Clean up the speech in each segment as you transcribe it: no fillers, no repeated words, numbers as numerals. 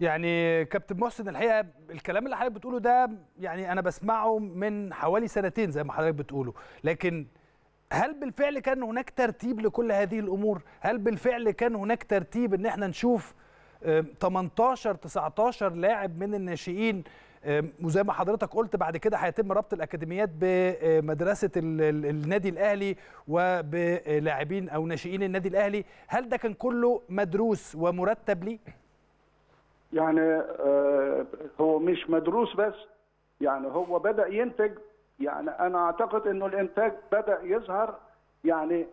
يعني كابتن محسن، الحقيقه الكلام اللي حضرتك بتقوله ده يعني انا بسمعه من حوالي سنتين زي ما حضرتك بتقوله، لكن هل بالفعل كان هناك ترتيب لكل هذه الامور؟ هل بالفعل كان هناك ترتيب ان احنا نشوف 18 19 لاعب من الناشئين، وزي ما حضرتك قلت بعد كده هيتم ربط الاكاديميات بمدرسه النادي الاهلي وبلاعبين او ناشئين النادي الاهلي، هل ده كان كله مدروس ومرتب ليه؟ يعني هو مش مدروس بس، يعني هو بدأ ينتج، يعني أنا أعتقد إنه الإنتاج بدأ يظهر يعني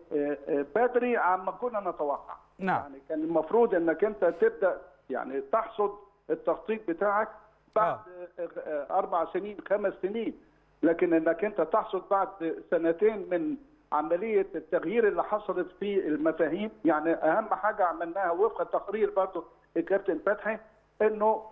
بدري عما كنا نتوقع. نعم. يعني كان المفروض إنك أنت تبدأ يعني تحصد التخطيط بتاعك بعد 4 سنين 5 سنين، لكن إنك أنت تحصد بعد سنتين من عملية التغيير اللي حصلت في المفاهيم. يعني أهم حاجة عملناها وفق التقرير برضه الكابتن فتحي، انه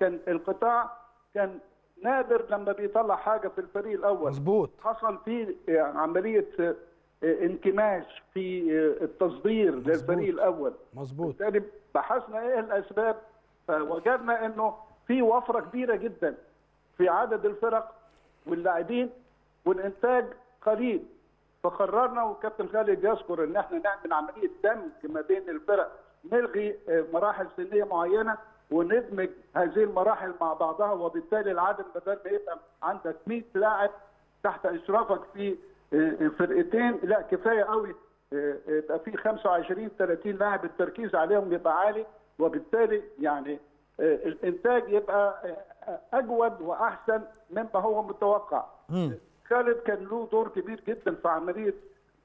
كان القطاع كان نادر لما بيطلع حاجه في الفريق الاول. مظبوط. حصل في عمليه انكماش في التصدير للفريق الاول. مظبوط. بالتالي بحثنا ايه الاسباب، فوجدنا انه في وفره كبيره جدا في عدد الفرق واللاعبين والانتاج قليل، فقررنا وكابتن خالد يذكر ان احنا نعمل عمليه دمج ما بين الفرق، نلغي مراحل سنيه معينه وندمج هذه المراحل مع بعضها، وبالتالي العدد بدل ما يبقى عندك 100 لاعب تحت اشرافك في فرقتين، لا كفايه قوي يبقى في 25 30 لاعب التركيز عليهم يبقى عالي، وبالتالي يعني الانتاج يبقى اجود واحسن مما هو متوقع. خالد كان له دور كبير جدا في عمليه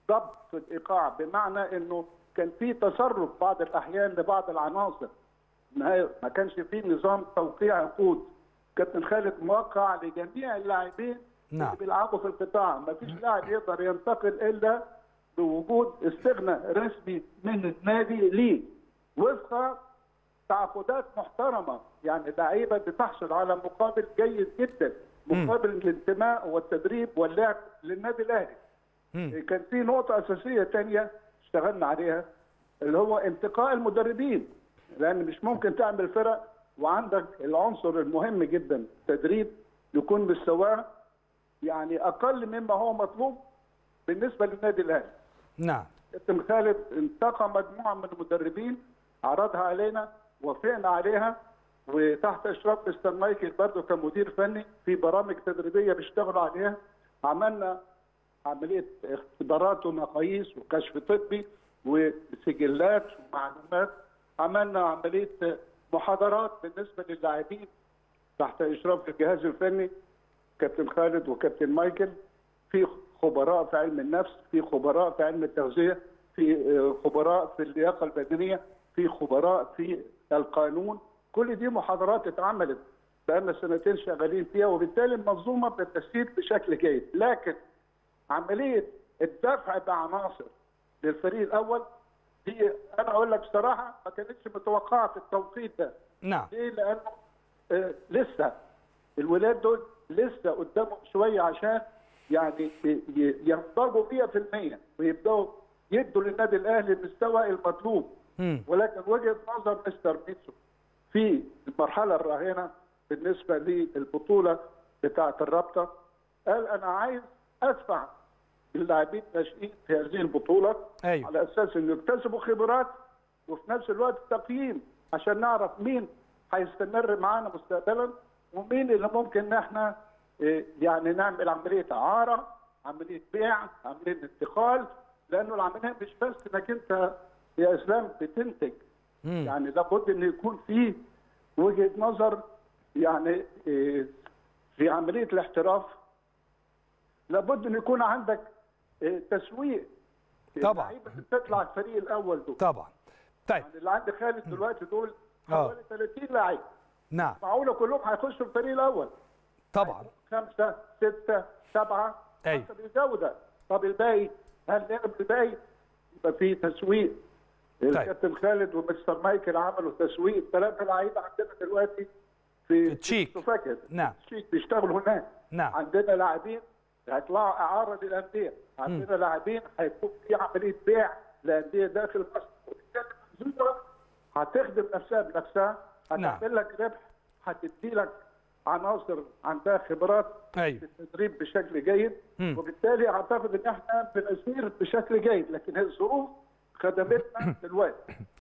ضبط الايقاع، بمعنى انه كان في تسرب بعض الاحيان لبعض العناصر، ما كانش في نظام توقيع عقود. كابتن خالد موقع لجميع اللاعبين. نعم. اللي بيلعبوا في القطاع، ما فيش لاعب يقدر ينتقل الا بوجود استغناء رسمي من النادي ليه، وفق تعاقدات محترمه. يعني اللعيبه بتحصل على مقابل جيد جدا مقابل الانتماء والتدريب واللعب للنادي الاهلي. كان في نقطه اساسيه ثانيه اشتغلنا عليها، اللي هو انتقاء المدربين، لأن مش ممكن تعمل فرق وعندك العنصر المهم جدا تدريب يكون مستواه يعني أقل مما هو مطلوب بالنسبة للنادي الأهلي. نعم. كابتن خالد انتقى مجموعة من المدربين، عرضها علينا وافقنا عليها، وتحت إشراف مستر مايكل برضه كمدير فني في برامج تدريبية بيشتغلوا عليها. عملنا عملية اختبارات ومقاييس وكشف طبي وسجلات ومعلومات، عملنا عمليه محاضرات بالنسبه للاعبين تحت اشراف الجهاز الفني كابتن خالد وكابتن مايكل، في خبراء في علم النفس، في خبراء في علم التغذيه، في خبراء في اللياقه البدنيه، في خبراء في القانون. كل دي محاضرات اتعملت بقالنا سنتين شغالين فيها، وبالتالي المنظومه بتسير بشكل جيد. لكن عمليه الدفع بعناصر للفريق الاول دي انا اقول لك بصراحه ما كانتش متوقعه في التوقيت ده. نعم. ليه؟ لانه لسه الولاد دول لسه قدامهم شويه عشان يعني ينضجوا 100% ويبداوا يدوا للنادي الاهلي المستوى المطلوب. ولكن وجهه نظر مستر ميتسو في المرحله الراهنه بالنسبه للبطوله بتاعه الرابطه، قال انا عايز ادفع اللاعبين الناشئين في هذه البطوله. أيوة. على اساس انه يكتسبوا خبرات وفي نفس الوقت تقييم عشان نعرف مين هيستمر معانا مستقبلا ومين اللي ممكن ان احنا يعني نعمل عمليه اعاره، عمليه بيع، عمليه انتقال، لانه العمليه مش بس انك انت يا اسلام بتنتج. يعني لابد ان يكون في وجهه نظر، يعني في عمليه الاحتراف لابد ان يكون عندك تسويق. طبعا. اللعيبه بتطلع الفريق الاول دول. طبعا. طيب. يعني اللي عند خالد دلوقتي دول حوالي 30 لعيب. نعم. معقوله كلهم هيخشوا الفريق الاول؟ طبعا. 5 6 7. ايوه. طب الجوده، طب الباقي، هل نعمل الباقي؟ يبقى في تسويق. طيب. الكابتن خالد ومستر مايكل عملوا تسويق، 3 لعيبه عندنا دلوقتي في التشيك. نعم. التشيك بيشتغلوا هناك. نعم. عندنا لاعبين هيطلعوا اعاره للانديه، عندنا لاعبين هيكون في عمليه بيع لانديه داخل مصر، وبالتالي هتخدم نفسها بنفسها هتعمل لك ربح، هتدي لك عناصر عندها خبرات في التدريب بشكل جيد، وبالتالي اعتقد ان احنا بنسير بشكل جيد، لكن الظروف خدمتنا دلوقتي.